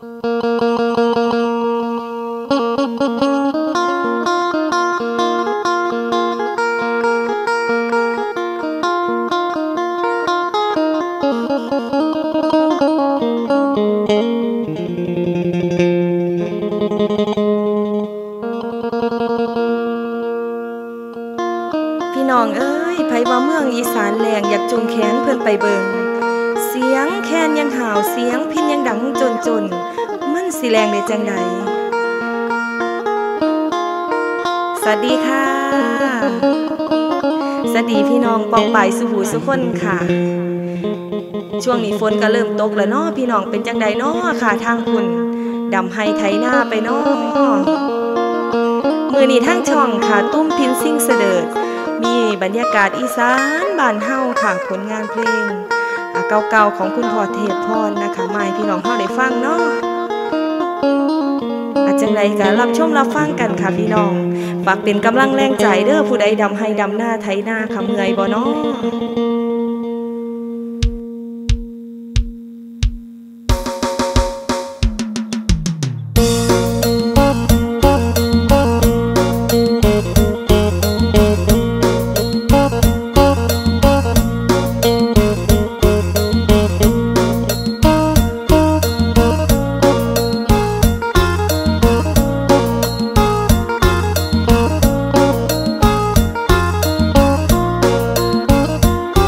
จังใดเนาะค่ะทางคุณดำไห้ไถหน้าไปเนาะมื้อนี้ทางช่องค่ะตุ้มพิมพ์ซิ่งเสด็จมีบรรยากาศอีสานบ้านเฮาค่ะผลงานเพลงเก่าๆของคุณพ่อเทพพรนะคะมาให้พี่น้องเฮาได้ฟังเนาะจังใดก็รับชมรับฟังกันค่ะพี่น้องฝากเป็นกำลังแรงใจเด้อผู้ใดดำไห้ดำหน้าไถหน้าคำเงยบ่เนาะ Hãy subscribe cho kênh Ghiền Mì Gõ Để không bỏ lỡ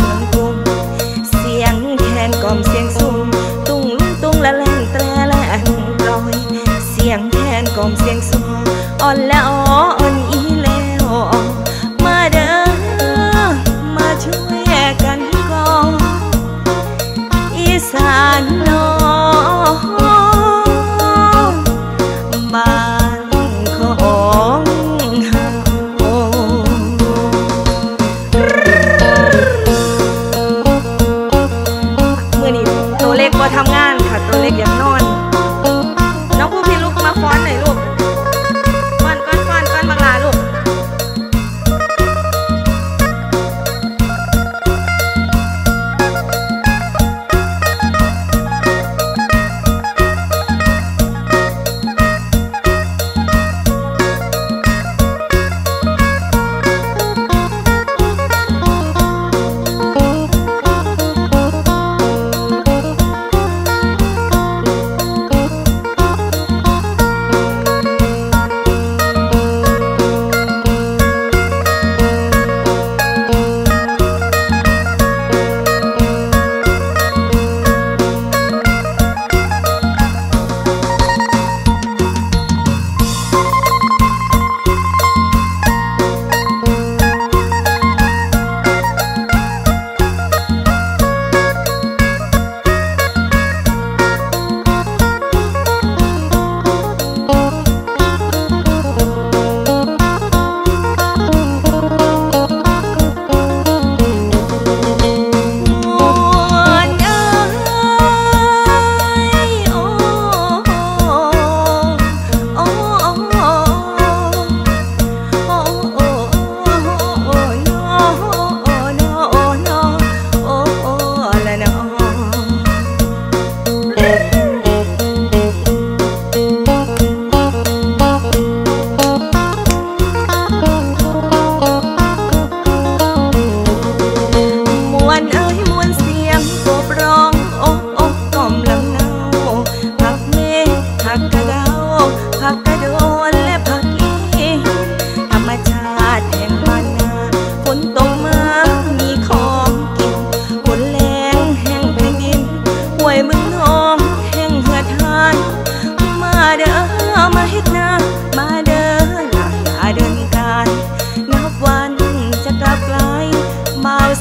mừng cung xiềng then còm xiềng sung tung lung tung là làng tre là rồi xiềng then còm xiềng sung on là ó on ý leo mà đỡ mà chui cắn con ý sàn nó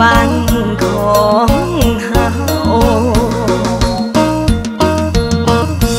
bàn khổ. Hãy subscribe